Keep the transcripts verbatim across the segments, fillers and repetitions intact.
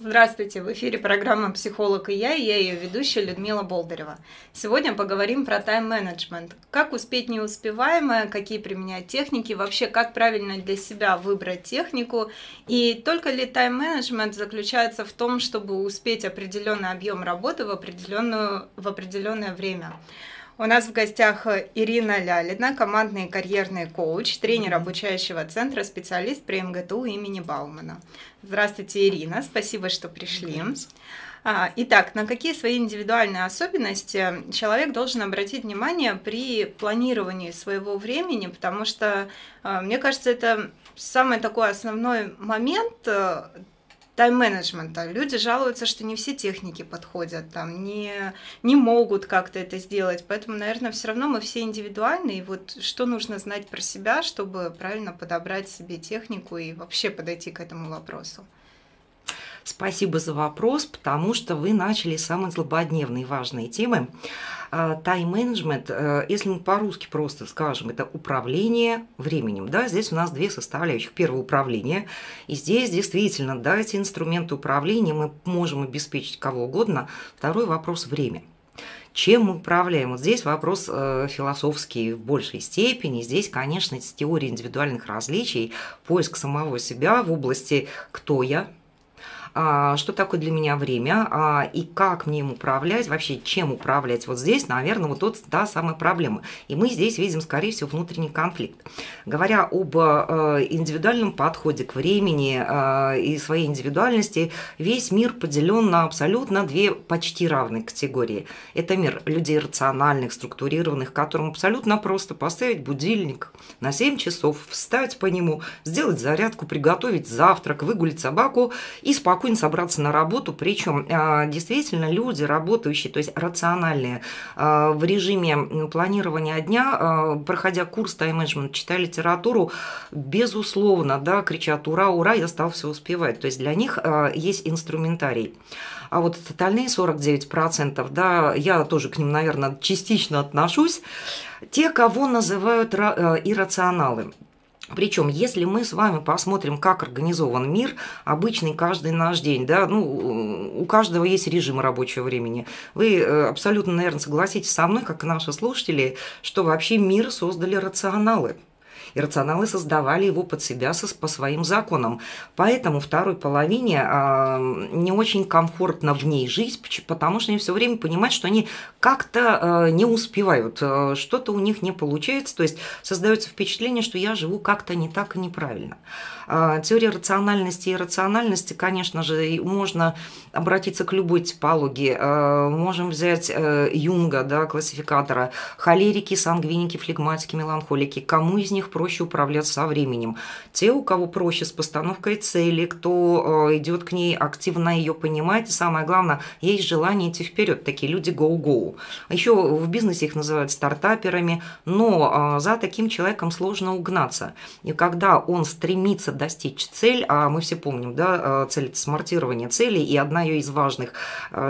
Здравствуйте, в эфире программа «Психолог и я», и я ее ведущая Людмила Болдырева. Сегодня поговорим про тайм-менеджмент. Как успеть неуспеваемое, какие применять техники, вообще как правильно для себя выбрать технику, и только ли тайм-менеджмент заключается в том, чтобы успеть определенный объем работы в, определенную, в определенное время. У нас в гостях Ирина Лялина, командный и карьерный коуч, тренер обучающего центра, специалист при МГТУ имени Баумана. Здравствуйте, Ирина, спасибо, что пришли. Итак, на какие свои индивидуальные особенности человек должен обратить внимание при планировании своего времени, потому что, мне кажется, это самый такой основной момент – тайм-менеджмента. Люди жалуются, что не все техники подходят, там, не, не могут как-то это сделать. Поэтому, наверное, все равно мы все индивидуальны. И вот что нужно знать про себя, чтобы правильно подобрать себе технику и вообще подойти к этому вопросу? Спасибо за вопрос, потому что вы начали самые злободневные и важные темы. Тайм-менеджмент, если мы по-русски просто скажем, это управление временем. Да? Здесь у нас две составляющих. Первое – управление. И здесь действительно, да, эти инструменты управления мы можем обеспечить кого угодно. Второй вопрос – время. Чем мы управляем? Вот здесь вопрос э, философский в большей степени. Здесь, конечно, теория индивидуальных различий, поиск самого себя в области «кто я?», что такое для меня время и как мне им управлять, вообще чем управлять. Вот здесь, наверное, вот тот, та самая проблема. И мы здесь видим, скорее всего, внутренний конфликт. Говоря об индивидуальном подходе к времени и своей индивидуальности, весь мир поделен на абсолютно две почти равные категории. Это мир людей рациональных, структурированных, которым абсолютно просто поставить будильник на семь часов, встать по нему, сделать зарядку, приготовить завтрак, выгулить собаку и спокойно собраться на работу. Причем действительно люди работающие, то есть рациональные, в режиме планирования дня, проходя курс тайм-менеджмент, читая литературу, безусловно, да, кричат «Ура, ура, я стал все успевать». То есть для них есть инструментарий. А вот остальные сорок девять процентов, да, я тоже к ним, наверное, частично отношусь, те, кого называют иррационалы. Причем, если мы с вами посмотрим, как организован мир, обычный каждый наш день, да, ну, у каждого есть режим рабочего времени. Вы абсолютно, наверное, согласитесь со мной, как и наши слушатели, что вообще мир создали рационалы. И рационалы создавали его под себя по своим законам. Поэтому второй половине не очень комфортно в ней жить, потому что они все время понимают, что они как-то не успевают, что-то у них не получается. То есть создается впечатление, что я живу как-то не так и неправильно. Теория рациональности и иррациональности, конечно же, можно обратиться к любой типологии. Можем взять Юнга, да, классификатора, холерики, сангвиники, флегматики, меланхолики. Кому из них проще управляться со временем? Те, у кого проще с постановкой цели, кто идет к ней активно, ее понимает, и самое главное, есть желание идти вперед. Такие люди go-go. Еще в бизнесе их называют стартаперами, но за таким человеком сложно угнаться. И когда он стремится достичь цель, а мы все помним, да, цель – это смартирование целей, и одна ее из важных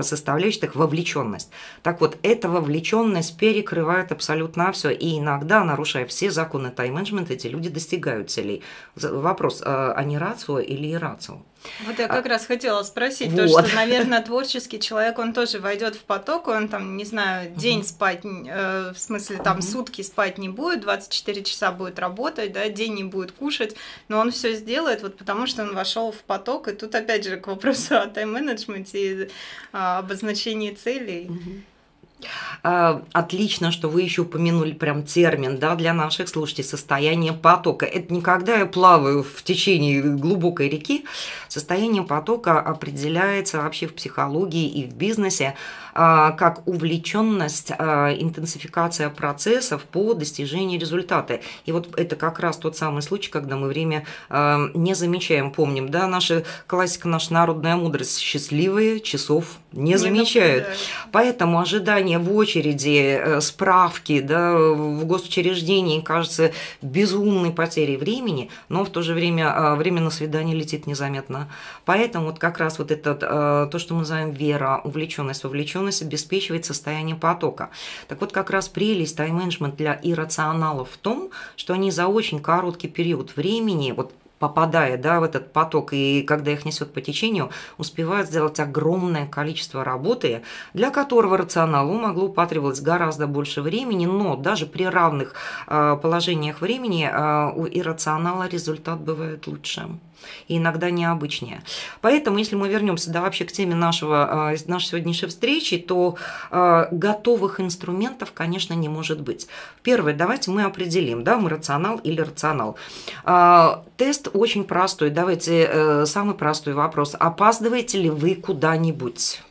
составляющих – вовлеченность. Так вот, эта вовлеченность перекрывает абсолютно все, и иногда, нарушая все законы тайм-менеджмента, эти люди достигают целей. Вопрос, они рацио или ирацио? Вот я как а, раз хотела спросить, вот. То, что, наверное, творческий человек, он тоже войдет в поток, он там, не знаю, день uh-huh. спать, э, в смысле, там, uh-huh. сутки спать не будет, двадцать четыре часа будет работать, да, день не будет кушать, но он все сделает, вот потому что он вошел в поток, и тут опять же к вопросу о тайм-менеджменте и о обозначении целей. Uh-huh. Отлично, что вы еще упомянули прям термин, да, для наших слушателей — состояние потока. Это не когда я плаваю в течение глубокой реки. Состояние потока определяется вообще в психологии и в бизнесе как увлеченность, интенсификация процессов по достижению результата. И вот это как раз тот самый случай, когда мы время не замечаем, помним, да, наша классика, наша народная мудрость: счастливые часов не замечают. Поэтому ожидание в очереди, справки, да, в госучреждении кажется безумной потерей времени, но в то же время время на свидание летит незаметно. Поэтому вот как раз вот это, то, что мы называем вера, увлеченность, вовлеченность обеспечивает состояние потока. Так вот, как раз прелесть тайм-менеджмент для иррационалов в том, что они за очень короткий период времени, вот попадая, да, в этот поток, и когда их несет по течению, успевают сделать огромное количество работы, для которого рационалу могло потребоваться гораздо больше времени, но даже при равных положениях времени у иррационала результат бывает лучше. И иногда необычнее. Поэтому, если мы вернемся, да, вообще к теме нашего, нашей сегодняшней встречи, то э, готовых инструментов, конечно, не может быть. Первое, давайте мы определим, да, мы рационал или рационал. Э, тест очень простой. Давайте э, самый простой вопрос. Опаздываете ли вы куда-нибудь?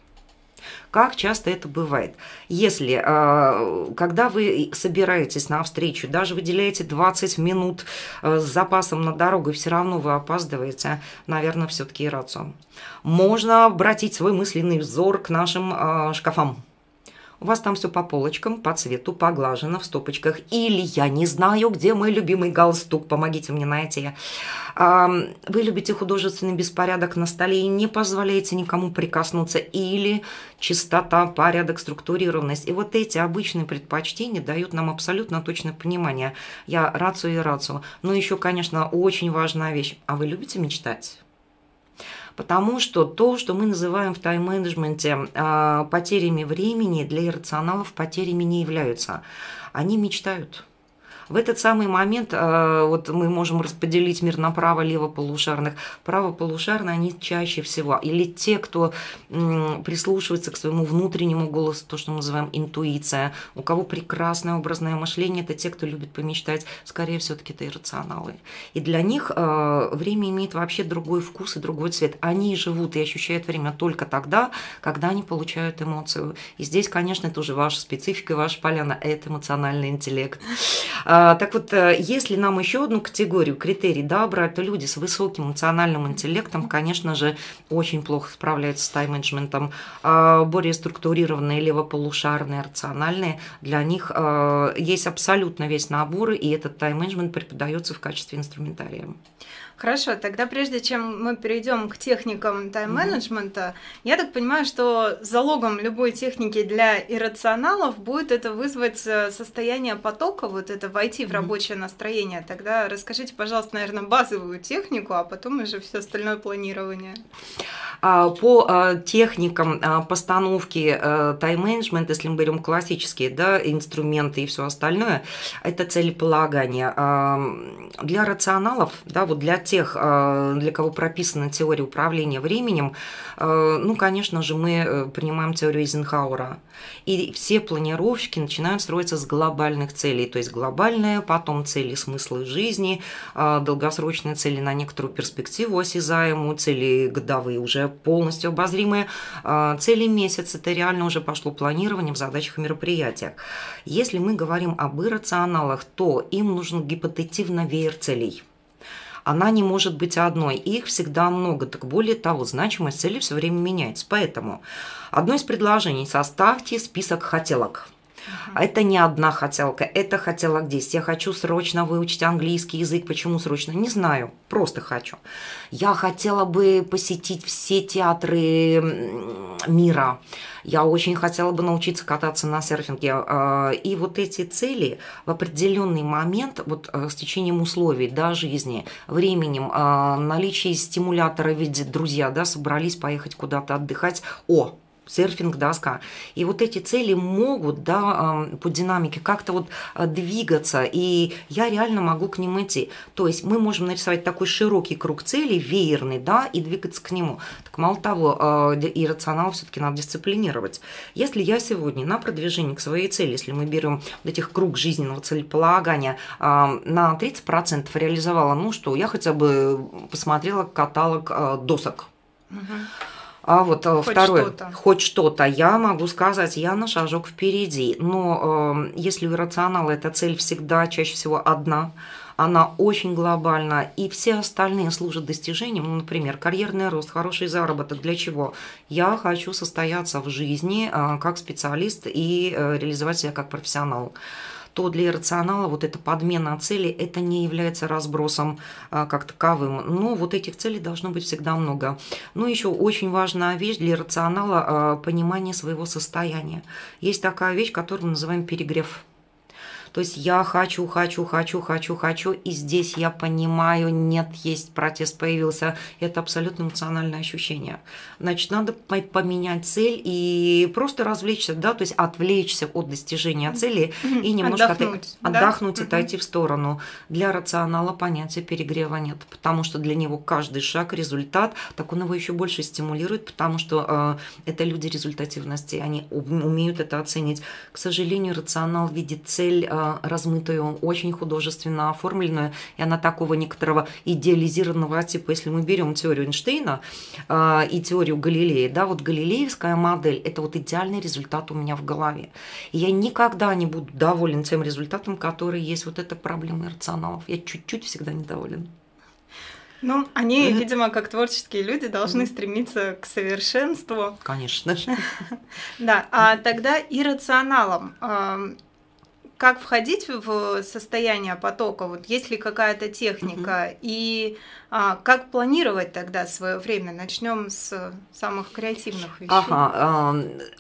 Как часто это бывает? Если, когда вы собираетесь на встречу, даже выделяете двадцать минут с запасом на дорогу, и все равно вы опаздываете, наверное, все-таки иррационал. Можно обратить свой мысленный взор к нашим шкафам. У вас там все по полочкам, по цвету, поглажено, в стопочках. Или я не знаю, где мой любимый галстук, помогите мне найти. Вы любите художественный беспорядок на столе и не позволяете никому прикоснуться. Или чистота, порядок, структурированность. И вот эти обычные предпочтения дают нам абсолютно точное понимание. Я рацию и рацию. Но еще, конечно, очень важная вещь. А вы любите мечтать? Потому что то, что мы называем в тайм-менеджменте э, потерями времени, для иррационалов потерями не являются. Они мечтают. В этот самый момент э, вот мы можем распределить мир на право-лево-полушарных. Право-полушарные они чаще всего. Или те, кто э, прислушивается к своему внутреннему голосу, то, что мы называем интуиция. У кого прекрасное образное мышление, это те, кто любит помечтать. Скорее, все-таки это иррационалы. И для них э, время имеет вообще другой вкус и другой цвет. Они живут и ощущают время только тогда, когда они получают эмоцию. И здесь, конечно, это уже ваша специфика, ваша поляна. Это эмоциональный интеллект. Так вот, если нам еще одну категорию, критерий, да, брать, то люди с высоким эмоциональным интеллектом, конечно же, очень плохо справляются с тайм-менеджментом. Более структурированные, левополушарные, рациональные, для них есть абсолютно весь набор, и этот тайм-менеджмент преподается в качестве инструментария. Хорошо, тогда прежде чем мы перейдем к техникам тайм-менеджмента, mm-hmm. я так понимаю, что залогом любой техники для иррационалов будет это вызвать состояние потока, вот это войти mm-hmm. в рабочее настроение. Тогда расскажите, пожалуйста, наверное, базовую технику, а потом уже все остальное планирование. По техникам постановки тайм-менеджмента, если мы берем классические, да, инструменты и все остальное, это целеполагание. Для рационалов, да, вот для тех, для кого прописана теория управления временем, ну, конечно же, мы принимаем теорию Эйзенхауэра. И все планировщики начинают строиться с глобальных целей, то есть глобальные, потом цели смысла жизни, долгосрочные цели на некоторую перспективу осязаемую, цели годовые уже полностью обозримые, цели месяца, это реально уже пошло планирование в задачах и мероприятиях. Если мы говорим об иррационалах, то им нужен гипотетивно веер целей. Она не может быть одной, их всегда много, так более того, значимость цели все время меняется. Поэтому одно из предложений – составьте список хотелок. Uh-huh. Это не одна хотелка, это хотелок десять. Я хочу срочно выучить английский язык. Почему срочно? Не знаю, просто хочу. Я хотела бы посетить все театры мира. Я очень хотела бы научиться кататься на серфинге. И вот эти цели в определенный момент, вот с течением условий, да, жизни, временем, наличие стимулятора в виде друзья, да, собрались поехать куда-то отдыхать. О! Серфинг, доска. И вот эти цели могут, да, по динамике как-то вот двигаться, и я реально могу к ним идти. То есть мы можем нарисовать такой широкий круг целей, веерный, да, и двигаться к нему. Так мало того, иррационал все-таки надо дисциплинировать. Если я сегодня на продвижении к своей цели, если мы берем вот этих круг жизненного целеполагания, на тридцать процентов реализовала, ну что, я хотя бы посмотрела каталог досок. А вот хоть второе, что-то. хоть что-то, я могу сказать, я на шажок впереди. Но э, если у иррационала эта цель всегда, чаще всего одна, она очень глобальна, и все остальные служат достижением, ну, например, карьерный рост, хороший заработок. Для чего? Я хочу состояться в жизни э, как специалист и э, реализовать себя как профессионал. То для иррационала вот эта подмена целей, это не является разбросом а, как таковым. Но вот этих целей должно быть всегда много. Ну, еще очень важная вещь для иррационала а, – понимание своего состояния. Есть такая вещь, которую мы называем перегрев. То есть я хочу, хочу, хочу, хочу, хочу, и здесь я понимаю, нет, есть протест, появился. Это абсолютно эмоциональное ощущение. Значит, надо поменять цель и просто развлечься, да, то есть отвлечься от достижения цели и немножко отдохнуть, от... да? отдохнуть и отойти в сторону. Для рационала понятия перегрева нет, потому что для него каждый шаг, результат, так он его еще больше стимулирует, потому что э, это люди результативности, они умеют это оценить. К сожалению, рационал видит цель э, размытую, очень художественно оформленную, и она такого некоторого идеализированного типа. Если мы берем теорию Эйнштейна э, и теорию Галилея, да, вот галилеевская модель – это вот идеальный результат у меня в голове. И я никогда не буду доволен тем результатом, который есть. Вот это проблема рационалов. Я чуть-чуть всегда недоволен. Ну, они, mm-hmm. видимо, как творческие люди, должны mm-hmm. стремиться к совершенству. Конечно же. Да, а тогда иррационалом. Как входить в состояние потока? Вот есть ли какая-то техника? Mm-hmm. И а, как планировать тогда свое время? Начнем с самых креативных вещей. Ага.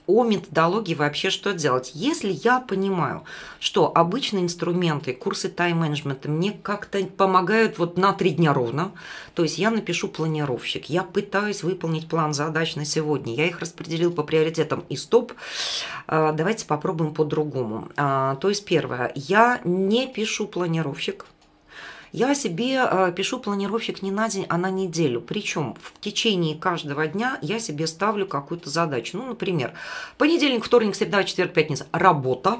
О методологии вообще что делать? Если я понимаю, что обычные инструменты, курсы тайм-менеджмента мне как-то помогают вот на три дня ровно, то есть я напишу планировщик, я пытаюсь выполнить план задач на сегодня, я их распределил по приоритетам и стоп, давайте попробуем по-другому. То есть первое, я не пишу планировщик. Я себе пишу планировщик не на день, а на неделю. Причем в течение каждого дня я себе ставлю какую-то задачу. Ну, например, понедельник, вторник, среда, четверг, пятница – работа.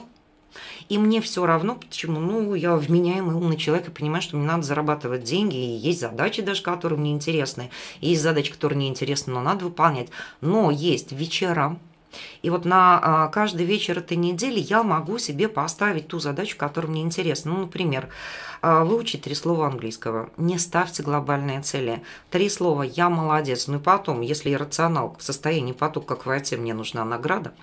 И мне все равно, почему, ну, я вменяемый умный человек и понимаю, что мне надо зарабатывать деньги, и есть задачи даже, которые мне интересны, и есть задачи, которые мне интересны, но надо выполнять. Но есть вечера. И вот на каждый вечер этой недели я могу себе поставить ту задачу, которая мне интересна. Ну, например, выучить три слова английского. Не ставьте глобальные цели. Три слова «я молодец». Ну и потом, если я рационал в состоянии потока, как войти, мне нужна награда.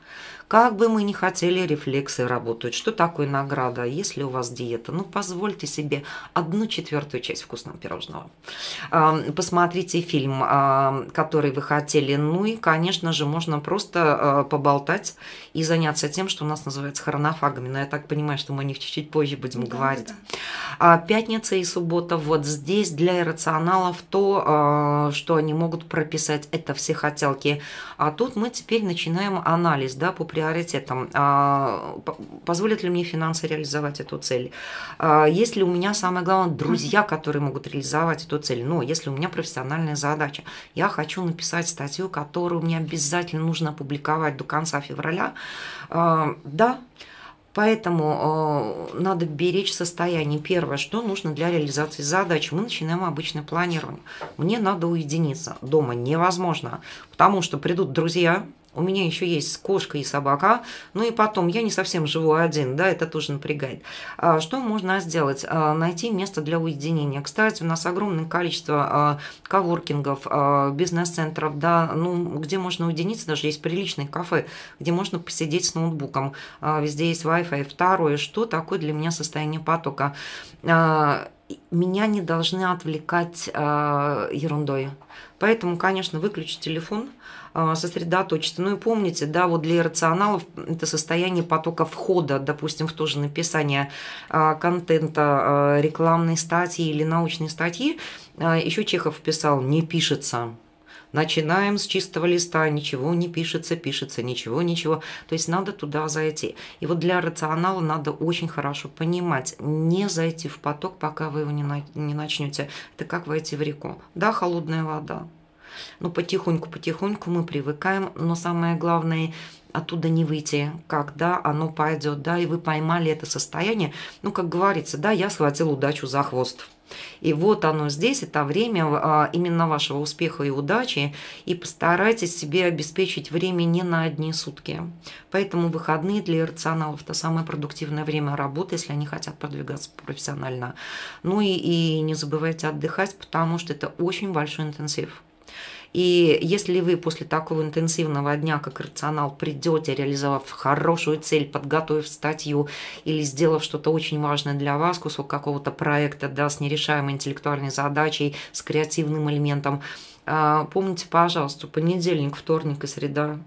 Как бы мы ни хотели, рефлексы работают. Что такое награда? Если у вас диета, ну позвольте себе одну четвертую часть вкусного пирожного. Посмотрите фильм, который вы хотели. Ну и, конечно же, можно просто поболтать и заняться тем, что у нас называется хронофагами. Но я так понимаю, что мы о них чуть-чуть позже будем да, говорить. Да. Пятница и суббота. Вот здесь для иррационалов то, что они могут прописать, это все хотелки. А тут мы теперь начинаем анализ, да, по приоритетам. Позволят ли мне финансы реализовать эту цель? Есть ли у меня, самое главное, друзья, которые могут реализовать эту цель? Но если у меня профессиональная задача, я хочу написать статью, которую мне обязательно нужно опубликовать до конца февраля. Да, поэтому э, надо беречь состояние. Первое, что нужно для реализации задачи. Мы начинаем обычное планирование. Мне надо уединиться. Дома невозможно, потому что придут друзья. У меня еще есть кошка и собака. Ну и потом, я не совсем живу один, да, это тоже напрягает. Что можно сделать? Найти место для уединения. Кстати, у нас огромное количество коворкингов, бизнес-центров, да, ну, где можно уединиться, даже есть приличные кафе, где можно посидеть с ноутбуком. Везде есть Wi-Fi. Второе, что такое для меня состояние потока? Меня не должны отвлекать ерундой. Поэтому, конечно, выключить телефон, сосредоточиться. Ну и помните, да, вот для иррационалов это состояние потока входа, допустим, в то же написание контента, рекламной статьи или научной статьи. Еще Чехов писал «не пишется». Начинаем с чистого листа, ничего не пишется, пишется, ничего, ничего. То есть надо туда зайти. И вот для рационала надо очень хорошо понимать, не зайти в поток, пока вы его не, на, не начнете. Это как войти в реку. Да, холодная вода. Но потихоньку-потихоньку мы привыкаем, но самое главное – оттуда не выйти, когда оно пойдет, да, и вы поймали это состояние. Ну, как говорится, да, я схватил удачу за хвост. И вот оно здесь, это время именно вашего успеха и удачи, и постарайтесь себе обеспечить время не на одни сутки. Поэтому выходные для иррационалов – это самое продуктивное время работы, если они хотят продвигаться профессионально. Ну и, и не забывайте отдыхать, потому что это очень большой интенсив. И если вы после такого интенсивного дня, как рационал, придете, реализовав хорошую цель, подготовив статью или сделав что-то очень важное для вас, кусок какого-то проекта, да, с нерешаемой интеллектуальной задачей, с креативным элементом, помните, пожалуйста, понедельник, вторник и среда.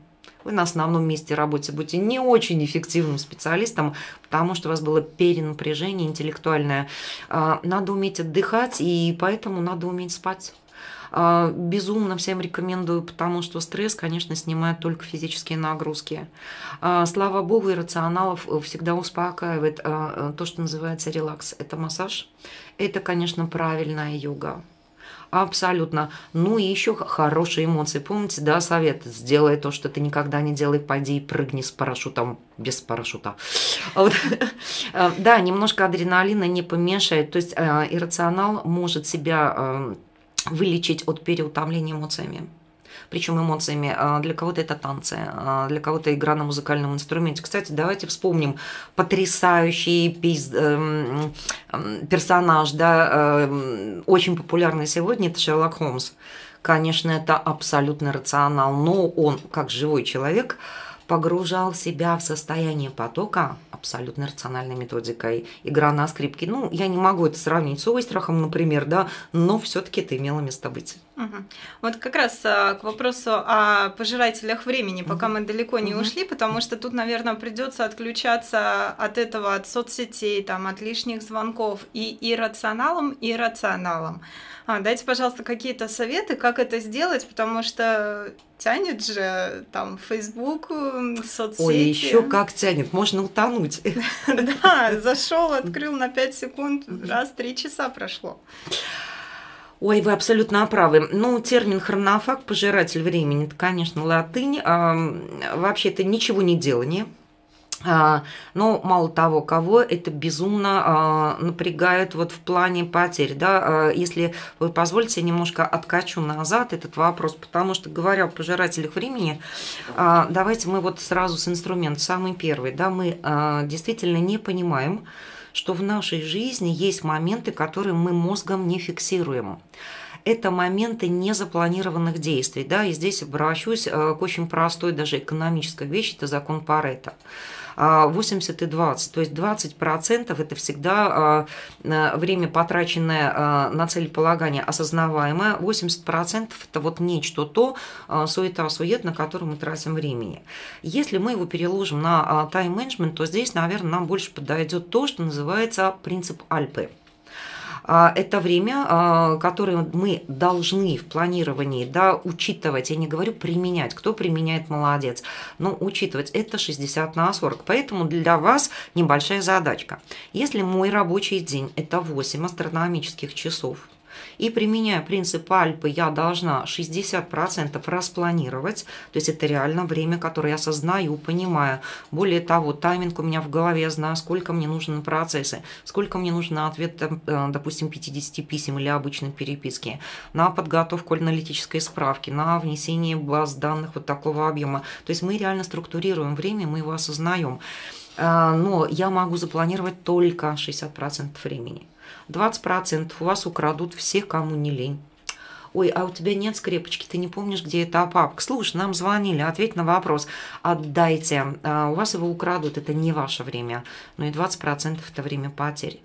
вы на основном месте работы будете не очень эффективным специалистом, потому что у вас было перенапряжение интеллектуальное. Надо уметь отдыхать, и поэтому надо уметь спать. Безумно всем рекомендую, потому что стресс, конечно, снимает только физические нагрузки. Слава богу, иррационалов всегда успокаивает то, что называется релакс. Это массаж, это, конечно, правильная йога. Абсолютно. Ну и еще хорошие эмоции. Помните, да, совет? Сделай то, что ты никогда не делай, пойди и прыгни с парашютом, без парашюта. Да, немножко адреналина не помешает. То есть иррационал может себя вылечить от переутомления эмоциями. Причем эмоциями. Для кого-то это танцы, для кого-то игра на музыкальном инструменте. Кстати, давайте вспомним потрясающий персонаж, да, очень популярный сегодня, это Шерлок Холмс. Конечно, это абсолютно рационал, но он, как живой человек, погружал себя в состояние потока абсолютно рациональной методикой. Игра на скрипке. Ну, я не могу это сравнить с Ойстрахом, например, да, но все-таки это имело место быть. Угу. Вот как раз а, к вопросу о пожирателях времени, пока угу. мы далеко не угу. ушли, потому что тут, наверное, придется отключаться от этого, от соцсетей, там, от лишних звонков и иррационалом, и рационалом. А, дайте, пожалуйста, какие-то советы, как это сделать, потому что тянет же там Facebook, соцсети. Ой, еще как тянет, можно утонуть. Да, зашел, открыл на пять секунд, раз, три часа прошло. Ой, вы абсолютно правы. Ну, термин хронофаг, пожиратель времени, это, конечно, латынь. Вообще это ничего не делание. Но мало того, кого это безумно напрягает вот в плане потерь. Да? Если вы позволите, я немножко откачу назад этот вопрос, потому что, говоря о пожирателях времени, давайте мы вот сразу с инструмент, самый первый. Да? Мы действительно не понимаем, что в нашей жизни есть моменты, которые мы мозгом не фиксируем. Это моменты незапланированных действий. Да? И здесь обращусь к очень простой даже экономической вещи, это закон Парето. восемьдесят и двадцать, то есть двадцать процентов это всегда время, потраченное на целеполагание, осознаваемое, восемьдесят процентов это вот нечто то, суета-сует, на которое мы тратим времени. Если мы его переложим на тайм-менеджмент, то здесь, наверное, нам больше подойдет то, что называется принцип Альпы. Это время, которое мы должны в планировании, да, учитывать, я не говорю применять, кто применяет, молодец, но учитывать это шестьдесят на сорок, поэтому для вас небольшая задачка. Если мой рабочий день это восемь астрономических часов, и применяя принцип Альпы, я должна шестьдесят процентов распланировать, то есть это реально время, которое я осознаю, понимаю. Более того, тайминг у меня в голове, я знаю, сколько мне нужно на процессы, сколько мне нужно на ответ, допустим, пятидесяти писем или обычной переписки, на подготовку аналитической справки, на внесение баз данных вот такого объема. То есть мы реально структурируем время, мы его осознаем. Но я могу запланировать только шестьдесят процентов времени. двадцать процентов у вас украдут все, кому не лень. Ой, а у тебя нет скрепочки, ты не помнишь, где эта папка. Слушай, нам звонили, ответь на вопрос. Отдайте, у вас его украдут, это не ваше время. Ну и двадцать процентов это время потерь.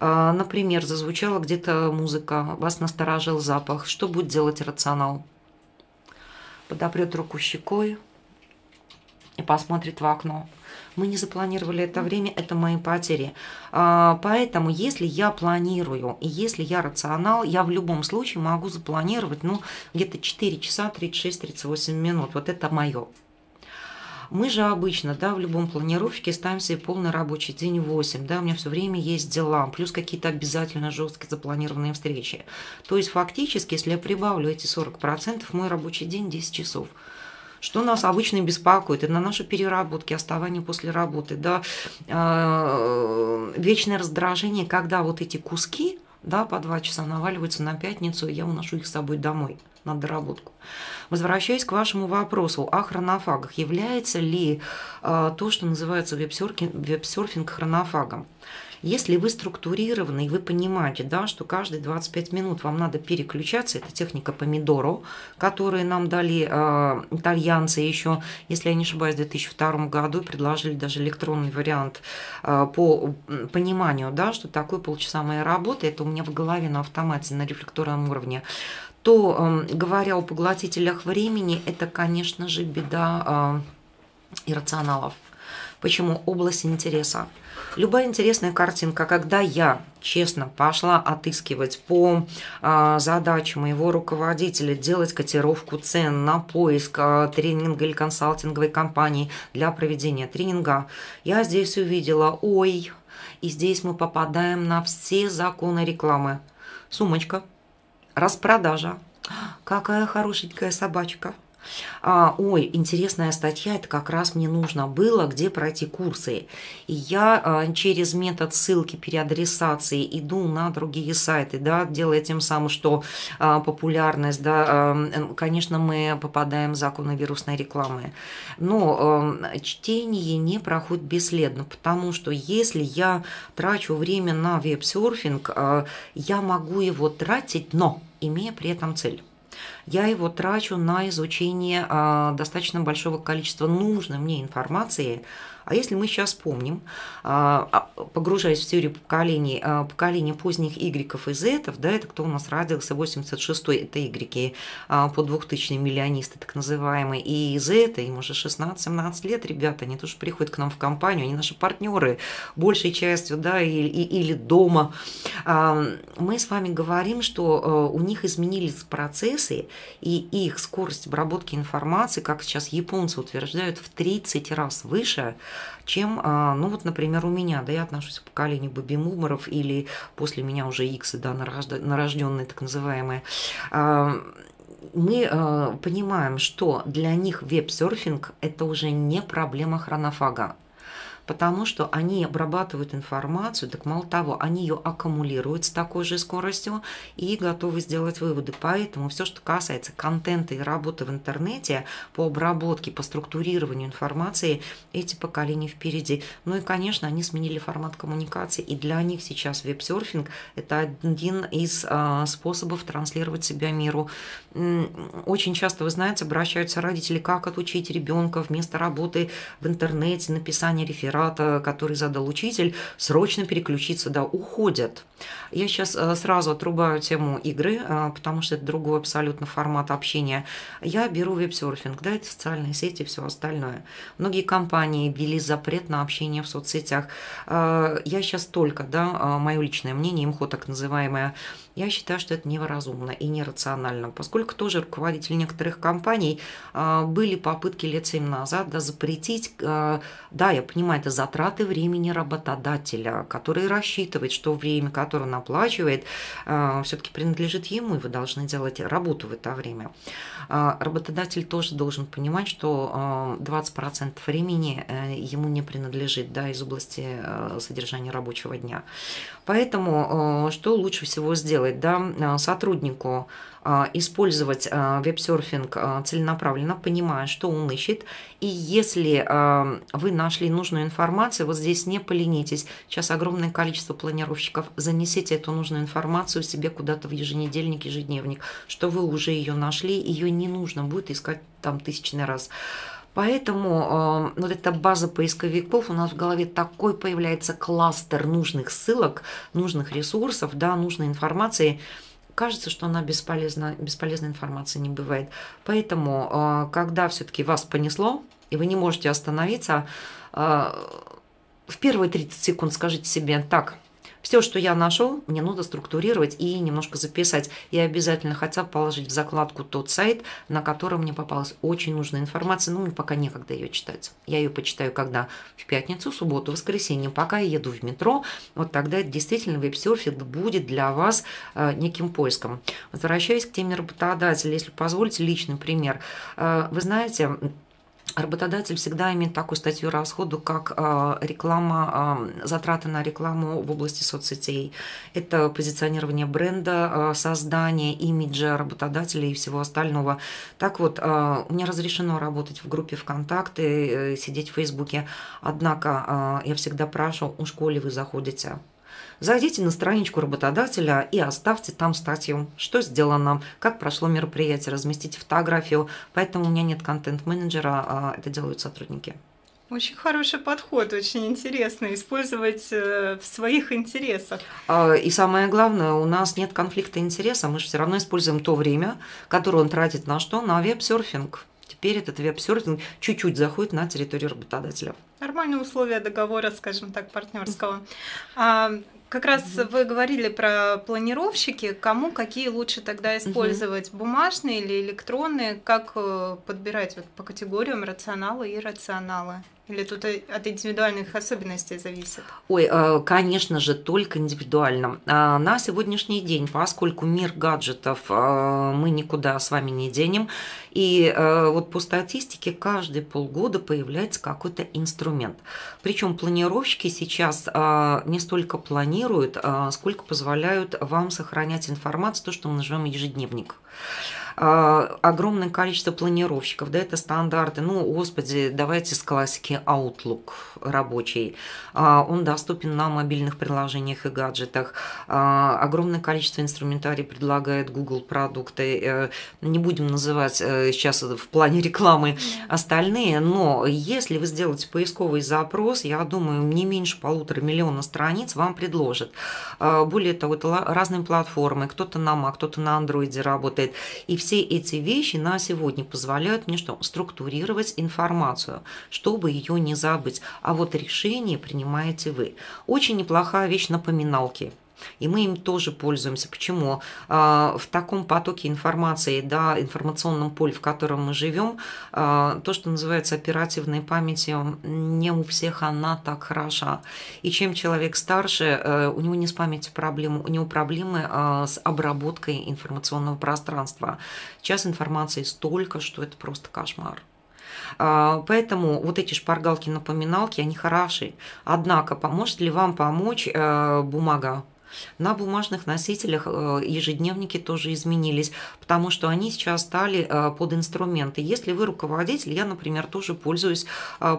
Например, зазвучала где-то музыка, вас насторожил запах. Что будет делать рационал? Подопрет руку щекой и посмотрит в окно. Мы не запланировали это время, это мои потери. Поэтому, если я планирую, и если я рационал, я в любом случае могу запланировать, ну, где-то четыре часа тридцать шесть — тридцать восемь минут. Вот это мое. Мы же обычно, да, в любом планировщике ставим себе полный рабочий день восемь, да, у меня все время есть дела, плюс какие-то обязательно жесткие запланированные встречи. То есть, фактически, если я прибавлю эти сорок процентов, мой рабочий день десять часов. Что нас обычно беспокоит? Это на наши переработки, оставание после работы, да, э, вечное раздражение, когда вот эти куски, да, по два часа наваливаются на пятницу, и я уношу их с собой домой на доработку. Возвращаясь к вашему вопросу о хронофагах, является ли э, то, что называется веб-серфинг, веб-серфинг хронофагом? Если вы структурированы и вы понимаете, да, что каждые двадцать пять минут вам надо переключаться, это техника помидоро, которую нам дали э, итальянцы еще, если я не ошибаюсь, в две тысячи втором году, предложили даже электронный вариант э, по пониманию, да, что такое полчаса моей работы, это у меня в голове на автомате, на рефлекторном уровне, то, э, говоря о поглотителях времени, это, конечно же, беда э, иррационалов. Почему? Область интереса. Любая интересная картинка, когда я честно пошла отыскивать по э, задаче моего руководителя, делать котировку цен на поиск э, тренинга или консалтинговой компании для проведения тренинга, я здесь увидела «Ой», и здесь мы попадаем на все законы рекламы. Сумочка, распродажа, какая хорошенькая собачка. А, ой, интересная статья, это как раз мне нужно было, где пройти курсы. И я а, через метод ссылки переадресации иду на другие сайты, да, делая тем самым, что а, популярность, да, а, конечно, мы попадаем в законы вирусной рекламы. Но а, чтение не проходит бесследно, потому что если я трачу время на веб-серфинг, а, я могу его тратить, но имея при этом цель. Я его трачу на изучение а, достаточно большого количества нужной мне информации. А если мы сейчас помним, а, погружаясь в теорию поколений, а, поколение поздних игреков и зетов, да, это кто у нас родился, восемьдесят шестой, это игреки, а, по двухтысячным миллионисты так называемые, и зеты, им уже шестнадцать-семнадцать лет, ребята, они тоже приходят к нам в компанию, они наши партнеры, большей частью, да, и, и, или дома. А, мы с вами говорим, что а, у них изменились процессы, и их скорость обработки информации, как сейчас японцы утверждают, в тридцать раз выше, чем, ну вот, например, у меня, да, я отношусь к поколению бэби-мумеров или после меня уже иксы, да, нарожденные так называемые. Мы э, понимаем, что для них веб-серфинг – это уже не проблема хронофага, потому что они обрабатывают информацию, так мало того, они ее аккумулируют с такой же скоростью и готовы сделать выводы. Поэтому все, что касается контента и работы в интернете, по обработке, по структурированию информации, эти поколения впереди. Ну и, конечно, они сменили формат коммуникации, и для них сейчас веб-серфинг – это один из а, способов транслировать себя миру. Очень часто, вы знаете, обращаются родители, как отучить ребенка вместо работы в интернете, написания референсов, который задал учитель, срочно переключиться, да, уходят. Я сейчас сразу отрубаю тему игры, потому что это другой абсолютно формат общения. Я беру веб-серфинг, да, это социальные сети и все остальное. Многие компании ввели запрет на общение в соцсетях. Я сейчас только, да, мое личное мнение, имхо так называемое, я считаю, что это невразумно и нерационально, поскольку тоже руководители некоторых компаний были попытки лет семь назад, да, запретить, да, я понимаю, это затраты времени работодателя, который рассчитывает, что время, которое он оплачивает, все-таки принадлежит ему, и вы должны делать работу в это время. Работодатель тоже должен понимать, что двадцать процентов времени ему не принадлежит, да, из области содержания рабочего дня. Поэтому что лучше всего сделать, да, сотруднику? Использовать веб-серфинг целенаправленно, понимая, что он ищет. И если вы нашли нужную информацию, вот здесь не поленитесь. Сейчас огромное количество планировщиков. Занесите эту нужную информацию себе куда-то в еженедельник, ежедневник, что вы уже ее нашли, ее не нужно будет искать там тысячный раз. Поэтому э, вот эта база поисковиков, у нас в голове такой появляется кластер нужных ссылок, нужных ресурсов, да, нужной информации. Кажется, что она бесполезна, бесполезной информации не бывает. Поэтому, когда все-таки вас понесло, и вы не можете остановиться, в первые тридцать секунд скажите себе: так, все, что я нашел, мне надо структурировать и немножко записать. И обязательно хотя бы положить в закладку тот сайт, на котором мне попалась очень нужная информация, но мне пока некогда ее читать. Я ее почитаю когда? В пятницу, субботу, воскресенье, пока я еду в метро. Вот тогда это действительно веб-серфинг будет для вас э, неким поиском. Возвращаясь к теме работодателя, если позволите, личный пример. Э, вы знаете... Работодатель всегда имеет такую статью расходу, как реклама, затраты на рекламу в области соцсетей. Это позиционирование бренда, создание имиджа работодателя и всего остального. Так вот, мне разрешено работать в группе ВКонтакте, сидеть в Фейсбуке. Однако я всегда прошу, уж коли вы заходите Зайдите на страничку работодателя и оставьте там статью, что сделано, как прошло мероприятие, разместите фотографию. Поэтому у меня нет контент-менеджера, а это делают сотрудники. Очень хороший подход, очень интересно, использовать в своих интересах. И самое главное, у нас нет конфликта интереса, мы же все равно используем то время, которое он тратит на что? На веб-серфинг. Теперь этот веб-серфинг чуть-чуть заходит на территорию работодателя. Нормальные условия договора, скажем так, партнерского. Как раз вы говорили про планировщики, кому какие лучше тогда использовать, угу. бумажные или электронные, как подбирать вот по категориям рационалы и иррационалы? Или тут от индивидуальных особенностей зависит? Ой, конечно же, только индивидуально. На сегодняшний день, поскольку мир гаджетов, мы никуда с вами не денем, и вот по статистике каждые полгода появляется какой-то инструмент. Причем планировщики сейчас не столько планируют, сколько позволяют вам сохранять информацию, то, что мы называем ежедневник. Огромное количество планировщиков, да, это стандарты, ну, господи, давайте с классики Outlook рабочий, он доступен на мобильных приложениях и гаджетах, огромное количество инструментарий предлагает Google продукты, не будем называть сейчас в плане рекламы остальные, но если вы сделаете поисковый запрос, я думаю, не меньше полутора миллиона страниц вам предложат. Более того, это разные платформы, кто-то на Mac, кто-то на Android работает, и все эти вещи на сегодня позволяют мне что? Структурировать информацию, чтобы ее не забыть. А вот решение принимаете вы. Очень неплохая вещь — напоминалки. И мы им тоже пользуемся. Почему? В таком потоке информации, да, информационном поле, в котором мы живем, то, что называется оперативной памятью, не у всех она так хороша. И чем человек старше, у него не с памятью проблемы, у него проблемы с обработкой информационного пространства. Сейчас информации столько, что это просто кошмар. Поэтому вот эти шпаргалки-напоминалки, они хороши. Однако, поможет ли вам помочь бумага? На бумажных носителях ежедневники тоже изменились, потому что они сейчас стали под инструменты. Если вы руководитель, я, например, тоже пользуюсь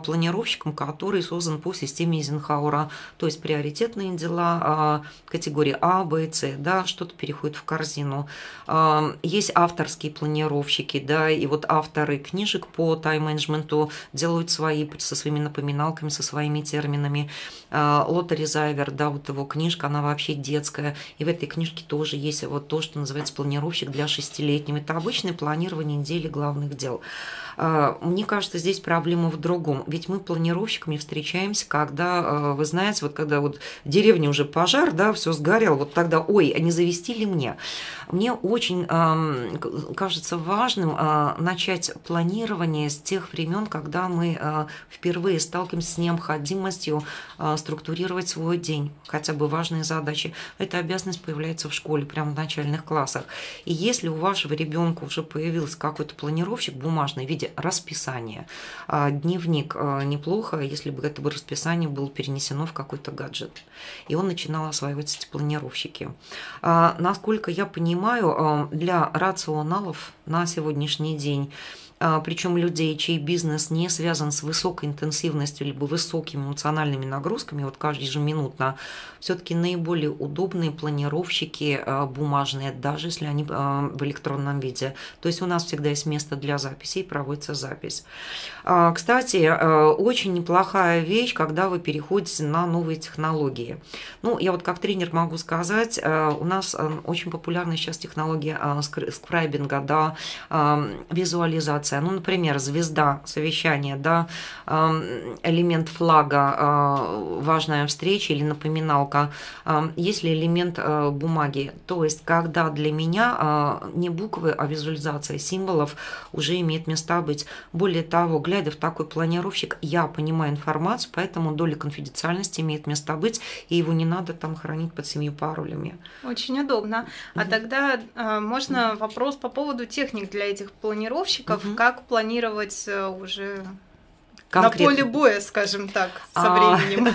планировщиком, который создан по системе Эйзенхауэра, то есть приоритетные дела категории А, Б, С, да, что-то переходит в корзину. Есть авторские планировщики, да, и вот авторы книжек по тайм-менеджменту делают свои со своими напоминалками, со своими терминами. Лоттери Зайвер, да, вот его книжка, она вообще детская, и в этой книжке тоже есть вот то, что называется планировщик для шестилетнего. Это обычное планирование недели главных дел. Мне кажется, здесь проблема в другом. Ведь мы планировщиками встречаемся, когда, вы знаете, вот когда вот в деревне уже пожар, да, все сгорело, вот тогда, ой, а не завести ли мне? Мне очень кажется важным начать планирование с тех времен, когда мы впервые сталкиваемся с необходимостью структурировать свой день, хотя бы важные задачи. Эта обязанность появляется в школе, прямо в начальных классах. И если у вашего ребенка уже появился какой-то планировщик бумажный в виде расписания, дневник, неплохо, если бы это бы расписание было перенесено в какой-то гаджет, и он начинал осваивать эти планировщики. Насколько я понимаю, для рационалов на сегодняшний день, причем людей, чей бизнес не связан с высокой интенсивностью либо высокими эмоциональными нагрузками, вот каждый ежеминутно, все-таки наиболее удобные планировщики бумажные, даже если они в электронном виде. То есть у нас всегда есть место для записи и проводится запись. Кстати, очень неплохая вещь, когда вы переходите на новые технологии. Ну, я вот как тренер могу сказать, у нас очень популярна сейчас технология скрайбинга, да, визуализация. Ну, например, звезда совещания, да, элемент флага, важная встреча или напоминалка, если элемент бумаги. То есть, когда для меня не буквы, а визуализация символов уже имеет место быть. Более того, глядя в такой планировщик, я понимаю информацию, поэтому доля конфиденциальности имеет место быть, и его не надо там хранить под семью паролями. Очень удобно. А mm-hmm. тогда э, можно mm-hmm. вопрос по поводу техник для этих планировщиков. Mm-hmm. Как планировать уже конкретно на поле боя, скажем так, со временем?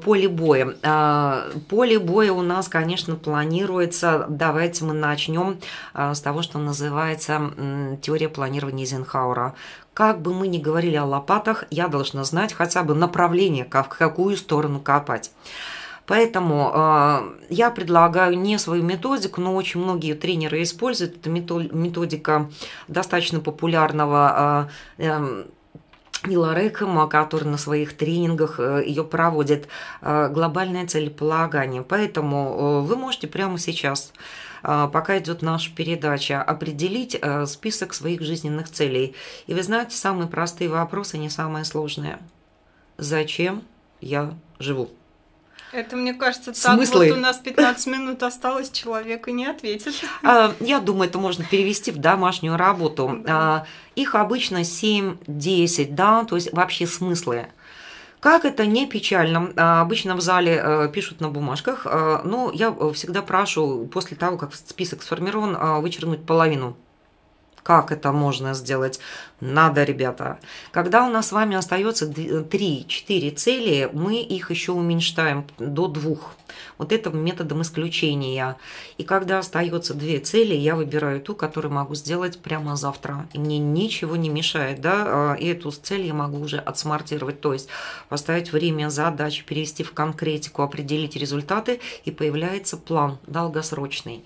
Поле боя. Поле боя у нас, конечно, планируется. Давайте мы начнем с того, что называется теория планирования Эйзенхауэра. Как бы мы ни говорили о лопатах, я должна знать хотя бы направление, в какую сторону копать. Поэтому э, я предлагаю не свою методику, но очень многие тренеры используют. Это методика достаточно популярного э, э, Нила Рейкма, который на своих тренингах ее проводит, глобальное целеполагание. Поэтому вы можете прямо сейчас, пока идет наша передача, определить список своих жизненных целей. И вы знаете, самые простые вопросы, не самые сложные. Зачем я живу? Это, мне кажется, так Смыслы? Вот у нас пятнадцать минут осталось, человек и не ответит. Я думаю, это можно перевести в домашнюю работу. Да. Их обычно семь-десять, да, то есть вообще смыслы. Как это не печально, обычно в зале пишут на бумажках, но я всегда прошу после того, как список сформирован, вычеркнуть половину. Как это можно сделать? Надо, ребята. Когда у нас с вами остается три-четыре цели, мы их еще уменьшаем до двух. Вот это методом исключения. И когда остается две цели, я выбираю ту, которую могу сделать прямо завтра. И мне ничего не мешает, да? И эту цель я могу уже отсмартировать. То есть поставить время задачи, перевести в конкретику, определить результаты, и появляется план долгосрочный.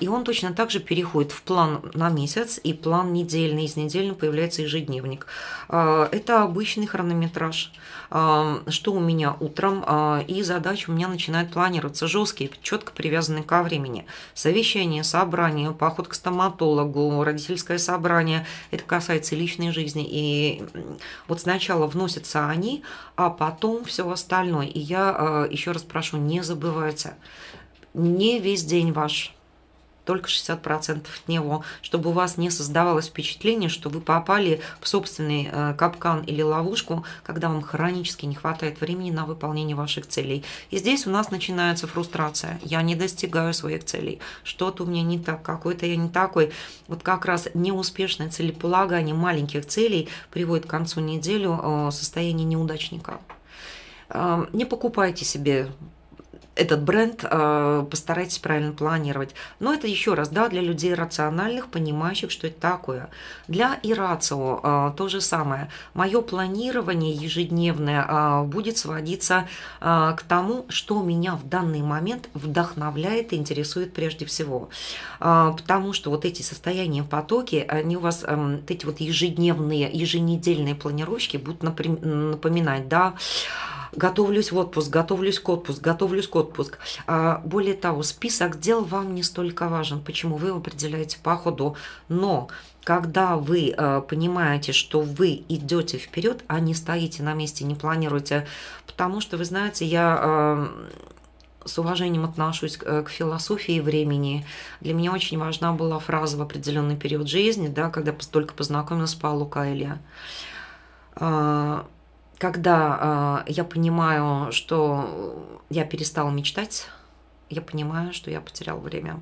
И он точно так же переходит в план на месяц и план недельный. Из недельного появляется ежедневник. Это обычный хронометраж. Что у меня утром? И задачи у меня начинают планироваться жесткие, четко привязанные ко времени. Совещание, собрание, поход к стоматологу, родительское собрание. Это касается личной жизни. И вот сначала вносятся они, а потом все остальное. И я еще раз прошу, не забывайте. Не весь день ваш, только шестьдесят процентов от него, чтобы у вас не создавалось впечатление, что вы попали в собственный капкан или ловушку, когда вам хронически не хватает времени на выполнение ваших целей. И здесь у нас начинается фрустрация. Я не достигаю своих целей. Что-то у меня не так, какой-то я не такой. Вот как раз неуспешное целеполагание маленьких целей приводит к концу недели состояние неудачника. Не покупайте себе этот бренд, постарайтесь правильно планировать. Но это еще раз, да, для людей рациональных, понимающих, что это такое. Для ирацио то же самое. Мое планирование ежедневное будет сводиться к тому, что меня в данный момент вдохновляет и интересует прежде всего. Потому что вот эти состояния потоки, они у вас, вот эти вот ежедневные, еженедельные планировщики будут напоминать, да, готовлюсь в отпуск, готовлюсь к отпуску, готовлюсь к отпуску. Более того, список дел вам не столько важен, почему вы его определяете по ходу. Но когда вы понимаете, что вы идете вперед, а не стоите на месте, не планируете, потому что, вы знаете, я с уважением отношусь к философии времени. Для меня очень важна была фраза в определенный период жизни, да, когда только познакомилась с Пауло Коэльо. Когда э, я понимаю, что я перестала мечтать, я понимаю, что я потеряла время.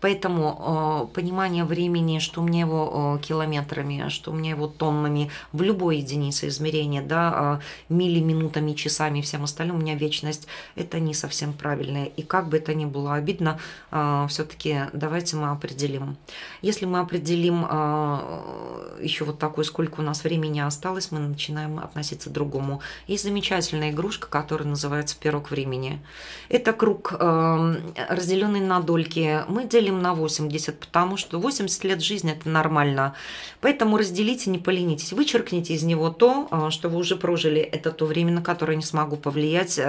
Поэтому э, понимание времени, что у меня его э, километрами, что у меня его тоннами, в любой единице измерения, да, э, мили, минутами, часами, всем остальным, у меня вечность, это не совсем правильно. И как бы это ни было обидно, э, все-таки давайте мы определим. Если мы определим э, еще вот такое, сколько у нас времени осталось, мы начинаем относиться к другому. Есть замечательная игрушка, которая называется «Пирог времени». Это круг, э, разделенный на дольки. Мы делим на восемьдесят, потому что восемьдесят лет жизни – это нормально. Поэтому разделите, не поленитесь. Вычеркните из него то, что вы уже прожили. Это то время, на которое не смогу повлиять,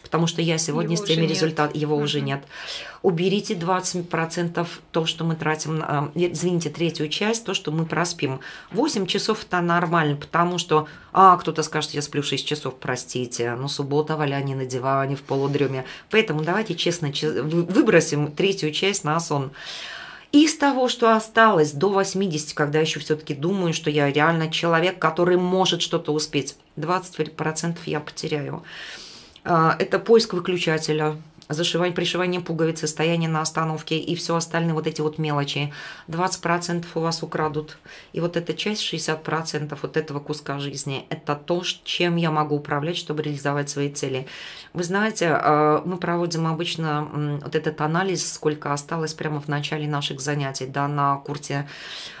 потому что я сегодня его с теми результатами, его uh-huh. уже нет. Уберите двадцать процентов то, что мы тратим, извините, третью часть, то, что мы проспим. восемь часов – это нормально, потому что, а, кто-то скажет, я сплю шесть часов, простите, но суббота, валяние на диване, в полудреме. Поэтому давайте честно выбросим третью часть на сон. Из того, что осталось до восьмидесяти, когда еще все-таки думаю, что я реально человек, который может что-то успеть, двадцать процентов я потеряю. Это поиск выключателя, зашивание, пришивание пуговиц, состояние на остановке и все остальные вот эти вот мелочи. двадцать процентов у вас украдут. И вот эта часть, шестьдесят процентов вот этого куска жизни, это то, чем я могу управлять, чтобы реализовать свои цели. Вы знаете, мы проводим обычно вот этот анализ, сколько осталось прямо в начале наших занятий, да, на курсе.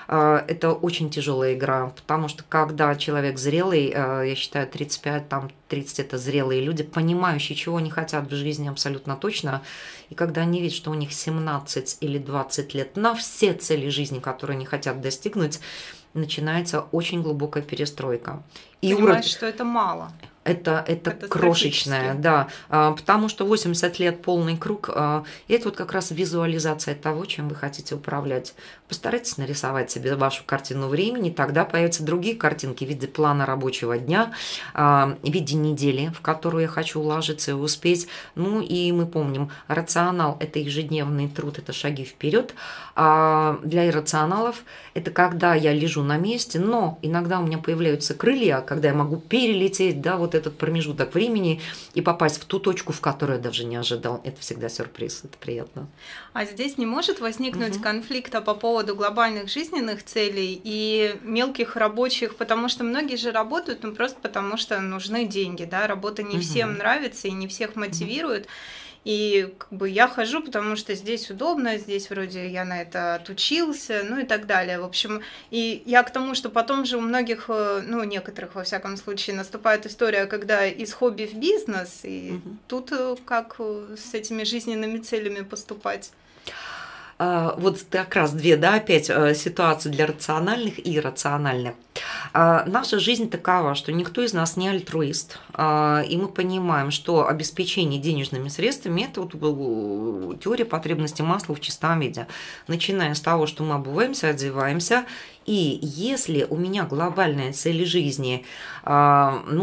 Это очень тяжелая игра, потому что когда человек зрелый, я считаю, тридцать пять, там, тридцать это зрелые люди, понимающие, чего они хотят в жизни абсолютно точно. И когда они видят, что у них семнадцать или двадцать лет на все цели жизни, которые они хотят достигнуть, начинается очень глубокая перестройка. И понимаешь, уровень... что это мало. Это, это, это крошечное, да. Потому что восемьдесят лет полный круг. И это вот как раз визуализация того, чем вы хотите управлять. Постарайтесь нарисовать себе вашу картину времени, тогда появятся другие картинки в виде плана рабочего дня, в виде недели, в которую я хочу уложиться и успеть. Ну и мы помним, рационал – это ежедневный труд, это шаги вперед. А для иррационалов – это когда я лежу на месте, но иногда у меня появляются крылья, когда я могу перелететь, да, вот этот промежуток времени и попасть в ту точку, в которую я даже не ожидал. Это всегда сюрприз, это приятно. А здесь не может возникнуть угу. конфликта по поводу глобальных жизненных целей и мелких рабочих, потому что многие же работают, ну, просто потому что нужны деньги, да, работа не угу. всем нравится и не всех мотивирует. Угу. И как бы я хожу, потому что здесь удобно, здесь вроде я на это отучился, ну и так далее. В общем, и я к тому, что потом же у многих, ну некоторых во всяком случае, наступает история, когда из хобби в бизнес, и угу. тут как с этими жизненными целями поступать? Вот как раз две, да, опять ситуации для рациональных и иррациональных. Наша жизнь такова, что никто из нас не альтруист, и мы понимаем, что обеспечение денежными средствами – это вот теория потребности масла в чистом виде, начиная с того, что мы обуваемся, одеваемся. И если у меня глобальная цель жизни, ну,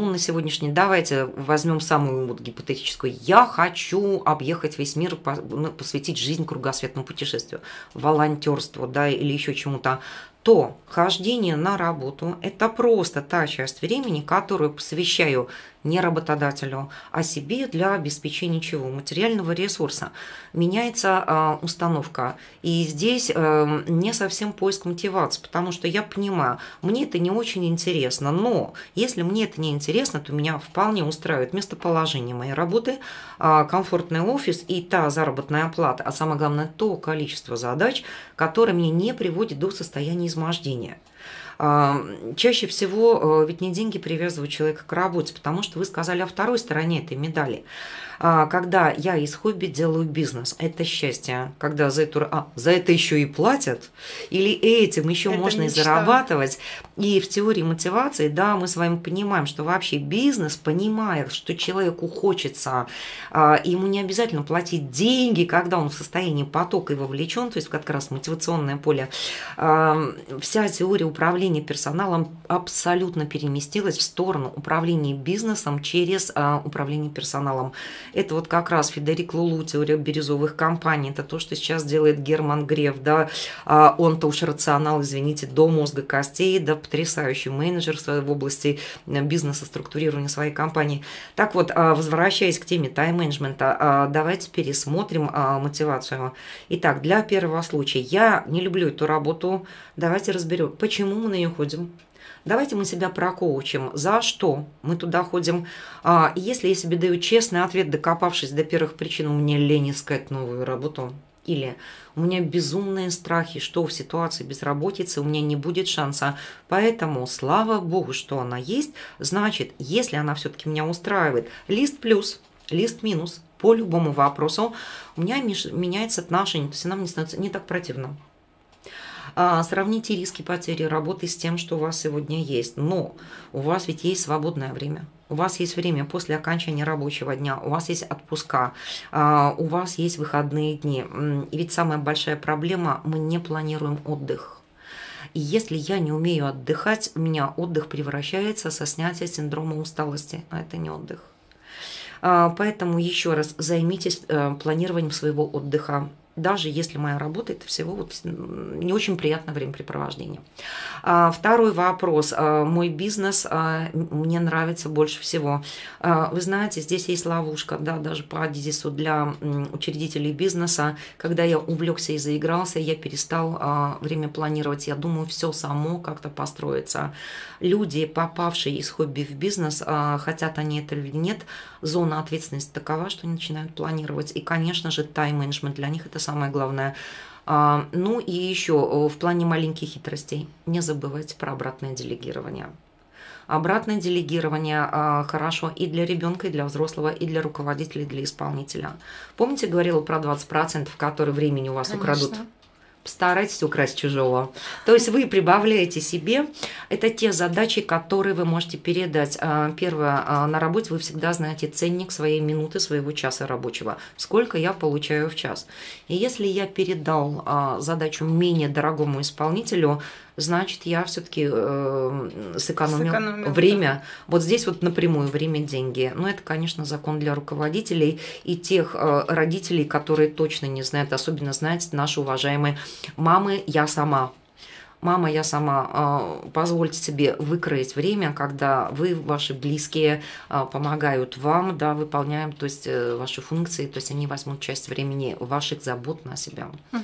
на сегодняшний, давайте возьмем самую вот гипотетическую, я хочу объехать весь мир, посвятить жизнь кругосветному путешествию, волонтерству, да, или еще чему-то, то хождение на работу – это просто та часть времени, которую посвящаю не работодателю, а себе для обеспечения чего? Материального ресурса. Меняется э, установка. И здесь э, не совсем поиск мотивации, потому что я понимаю, мне это не очень интересно, но если мне это не интересно, то меня вполне устраивает местоположение моей работы, э, комфортный офис и та заработная плата, а самое главное, то количество задач, которое мне не приводит до состояния измождения. Чаще всего ведь не деньги привязывают человека к работе, потому что вы сказали о второй стороне этой медали. Когда я из хобби делаю бизнес, это счастье. Когда за, эту, а, за это еще и платят, или этим еще это можно мечта. И зарабатывать. И в теории мотивации, да, мы с вами понимаем, что вообще бизнес, понимая, что человеку хочется, ему не обязательно платить деньги, когда он в состоянии потока и вовлечен, то есть как раз мотивационное поле. Вся теория управления персоналом абсолютно переместилась в сторону управления бизнесом через управление персоналом. Это вот как раз Федерик Лулу, теория бирюзовых компаний, это то, что сейчас делает Герман Греф, да, он-то уж рационал, извините, до мозга костей, да, потрясающий менеджер в области бизнеса, структурирования своей компании. Так вот, возвращаясь к теме тайм-менеджмента, давайте пересмотрим мотивацию. Итак, для первого случая, я не люблю эту работу, давайте разберем, почему мы на нее ходим. Давайте мы себя прокоучим, за что мы туда ходим. Если я себе даю честный ответ, докопавшись до первых причин, мне лень искать новую работу. Или у меня безумные страхи, что в ситуации безработицы у меня не будет шанса. Поэтому, слава богу, что она есть. Значит, если она все-таки меня устраивает, лист плюс, лист минус по любому вопросу, у меня меняется отношение, то есть она мне становится не так противно. Сравните риски потери работы с тем, что у вас сегодня есть. Но у вас ведь есть свободное время. У вас есть время после окончания рабочего дня, у вас есть отпуска, у вас есть выходные дни. И ведь самая большая проблема – мы не планируем отдых. И если я не умею отдыхать, у меня отдых превращается со снятия синдрома усталости. А это не отдых. Поэтому еще раз займитесь планированием своего отдыха. Даже если моя работа – это всего вот не очень приятное времяпрепровождение. Второй вопрос. Мой бизнес мне нравится больше всего. Вы знаете, здесь есть ловушка, да, даже по адизису для учредителей бизнеса. Когда я увлекся и заигрался, я перестал время планировать. Я думаю, все само как-то построится. Люди, попавшие из хобби в бизнес, хотят они это или нет, зона ответственности такова, что они начинают планировать. И, конечно же, тайм-менеджмент для них – это самое главное. Ну и еще в плане маленьких хитростей не забывайте про обратное делегирование. Обратное делегирование а, хорошо и для ребенка, и для взрослого, и для руководителя, и для исполнителя. Помните, говорила про двадцать процентов, которые времени у вас Конечно. Украдут? Старайтесь украсть чужого. То есть вы прибавляете себе. Это те задачи, которые вы можете передать. Первое, на работе вы всегда знаете ценник своей минуты, своего часа рабочего. Сколько я получаю в час. И если я передал задачу менее дорогому исполнителю, значит, я все-таки э, сэкономил, сэкономил время. Да. Вот здесь вот напрямую время – деньги. Но это, конечно, закон для руководителей и тех э, родителей, которые точно не знают, особенно, знаете, наши уважаемые мамы «я сама». Мама, я сама, позвольте себе выкроить время, когда вы, ваши близкие, помогают вам, да, выполняем, то есть, ваши функции, то есть они возьмут часть времени ваших забот на себя. Угу.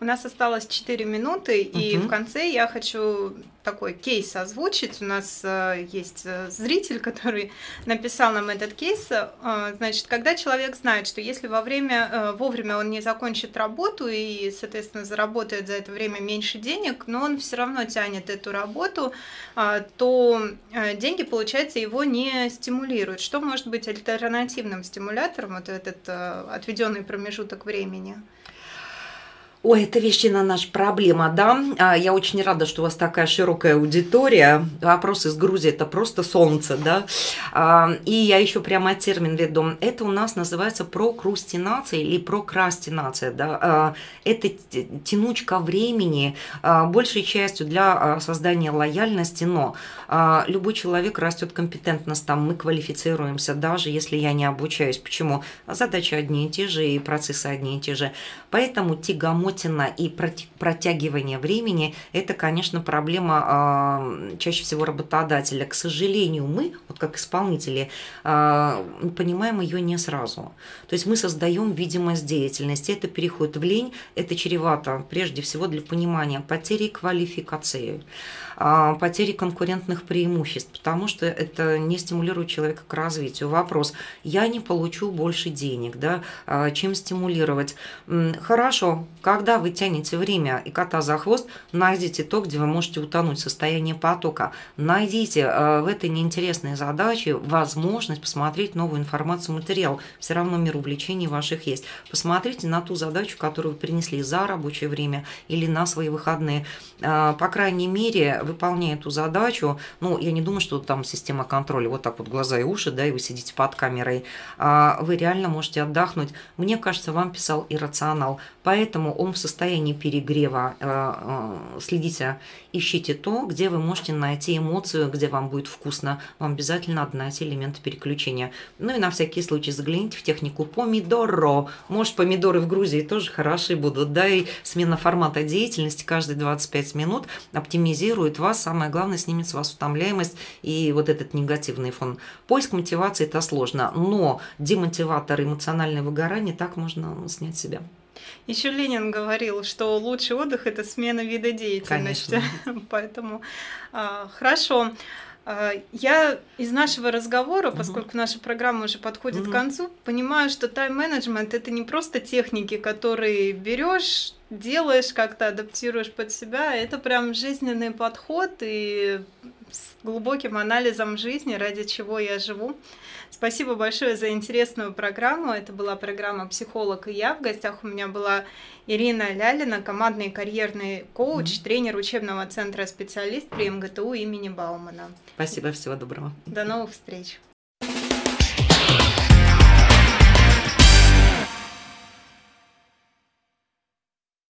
У нас осталось четыре минуты, и угу. в конце я хочу такой кейс озвучить. У нас есть зритель, который написал нам этот кейс. Значит, когда человек знает, что если во время, вовремя он не закончит работу и, соответственно, заработает за это время меньше денег, но он все равно тянет эту работу, то деньги, получается, его не стимулируют. Что может быть альтернативным стимулятором, вот этот отведенный промежуток времени? Ой, это вещина наша проблема, да? Я очень рада, что у вас такая широкая аудитория. Вопрос из Грузии – это просто солнце, да? И я еще прямо термин веду. Это у нас называется прокрастинация или прокрастинация, да? Это тянучка времени, большей частью для создания лояльности, но любой человек растет компетентность, там мы квалифицируемся, даже если я не обучаюсь. Почему? Задачи одни и те же, и процессы одни и те же. Поэтому тягомоть и протягивание времени – это, конечно, проблема э, чаще всего работодателя. К сожалению, мы, вот как исполнители, э, понимаем ее не сразу. То есть мы создаем видимость деятельности. Это переход в лень, это чревато, прежде всего, для понимания потери квалификации, э, потери конкурентных преимуществ, потому что это не стимулирует человека к развитию. Вопрос – я не получу больше денег, да? э, чем стимулировать? Хорошо, как Когда вы тянете время и кота за хвост, найдите то, где вы можете утонуть, состояние потока. Найдите э, в этой неинтересной задаче возможность посмотреть новую информацию, материал. Все равно мир увлечений ваших есть. Посмотрите на ту задачу, которую вы принесли за рабочее время или на свои выходные. Э, по крайней мере, выполняя эту задачу, ну, я не думаю, что там система контроля, вот так вот глаза и уши, да, и вы сидите под камерой, э, вы реально можете отдохнуть. Мне кажется, вам писал иррационал. Поэтому он в состоянии перегрева. Следите, ищите то, где вы можете найти эмоцию, где вам будет вкусно. Вам обязательно надо найти элементы переключения. Ну и на всякий случай загляните в технику помидоро. Может, помидоры в Грузии тоже хороши будут, да, и смена формата деятельности каждые двадцать пять минут оптимизирует вас. Самое главное, снимет с вас утомляемость и вот этот негативный фон. Поиск мотивации – это сложно, но демотиватор, эмоциональное выгорание, так можно снять себя. Еще Ленин говорил, что лучший отдых – это смена вида деятельности. Конечно. Поэтому а, хорошо. А, я из нашего разговора, угу. поскольку наша программа уже подходит угу. к концу, понимаю, что тайм-менеджмент – это не просто техники, которые берешь, делаешь, как-то адаптируешь под себя. Это прям жизненный подход и с глубоким анализом жизни, ради чего я живу. Спасибо большое за интересную программу. Это была программа «Психолог и я». В гостях у меня была Ирина Лялина, командный карьерный коуч, тренер учебного центра «Специалист» при МГТУ имени Баумана. Спасибо, всего доброго. До новых встреч.